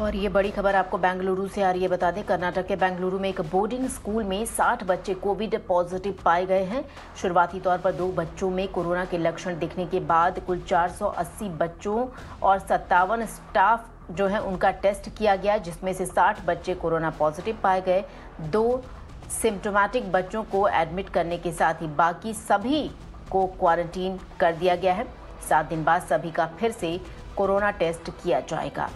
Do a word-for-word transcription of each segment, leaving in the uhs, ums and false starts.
और ये बड़ी खबर आपको बेंगलुरु से आ रही है। बता दें, कर्नाटक के बेंगलुरु में एक बोर्डिंग स्कूल में साठ बच्चे कोविड पॉजिटिव पाए गए हैं। शुरुआती तौर पर दो बच्चों में कोरोना के लक्षण दिखने के बाद कुल चार सौ अस्सी बच्चों और सत्तावन स्टाफ जो है उनका टेस्ट किया गया, जिसमें से साठ बच्चे कोरोना पॉजिटिव पाए गए। दो सिम्टोमेटिक बच्चों को एडमिट करने के साथ ही बाकी सभी को क्वारंटीन कर दिया गया है। सात दिन बाद सभी का फिर से कोरोना टेस्ट किया जाएगा।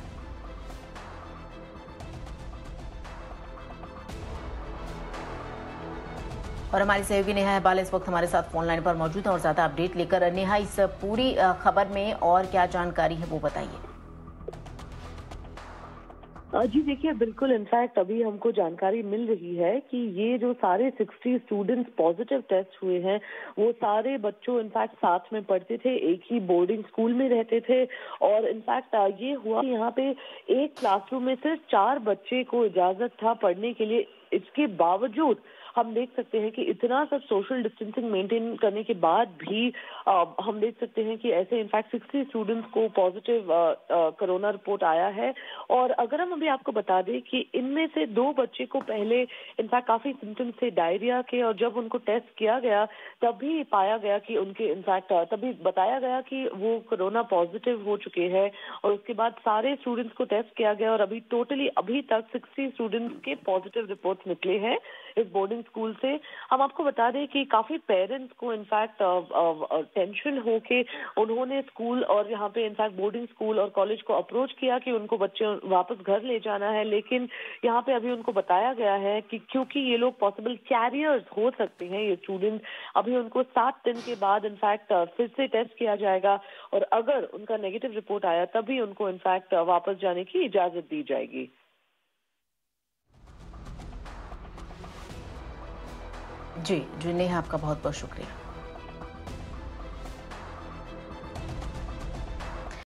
और हमारी सहयोगी नेहा बाल इस वक्त हमारे साथ फोन लाइन पर मौजूद है और ज्यादा अपडेट लेकर। नेहा, इस पूरी खबर में और क्या जानकारी है वो बताइए। जी देखिए, बिल्कुल इनफैक्ट अभी हमको जानकारी मिल रही है कि ये जो सारे साठ स्टूडेंट्स पॉजिटिव टेस्ट हुए हैं वो सारे बच्चों इनफैक्ट साथ में पढ़ते थे, एक ही बोर्डिंग स्कूल में रहते थे। और इनफैक्ट ये हुआ यहाँ पे एक क्लासरूम में सिर्फ चार बच्चे को इजाजत था पढ़ने के लिए। इसके बावजूद हम देख सकते हैं कि इतना सब सोशल डिस्टेंसिंग मेंटेन करने के बाद भी आ, हम देख सकते हैं कि ऐसे इनफैक्ट साठ स्टूडेंट्स को पॉजिटिव कोरोना रिपोर्ट आया है। और अगर हम अभी आपको बता दें कि इनमें से दो बच्चे को पहले इनफैक्ट काफी सिम्टम्स थे डायरिया के, और जब उनको टेस्ट किया गया तब भी पाया गया कि उनके इनफैक्ट तभी बताया गया कि वो कोरोना पॉजिटिव हो चुके हैं। और उसके बाद सारे स्टूडेंट्स को टेस्ट किया गया और अभी टोटली अभी तक साठ स्टूडेंट्स के पॉजिटिव रिपोर्ट निकले हैं इस बोर्डिंग स्कूल से। हम आपको बता दें कि काफी पेरेंट्स को इनफैक्ट टेंशन हो के उन्होंने स्कूल और यहाँ पे इनफैक्ट बोर्डिंग स्कूल और कॉलेज को अप्रोच किया कि उनको बच्चे वापस घर ले जाना है, लेकिन यहाँ पे अभी उनको बताया गया है कि क्योंकि ये लोग पॉसिबल कैरियर्स हो सकते हैं ये स्टूडेंट, अभी उनको सात दिन के बाद इनफैक्ट फिर से टेस्ट किया जाएगा और अगर उनका नेगेटिव रिपोर्ट आया तभी उनको इनफैक्ट वापस जाने की इजाजत दी जाएगी। जी जी नेहा, आपका बहुत बहुत शुक्रिया।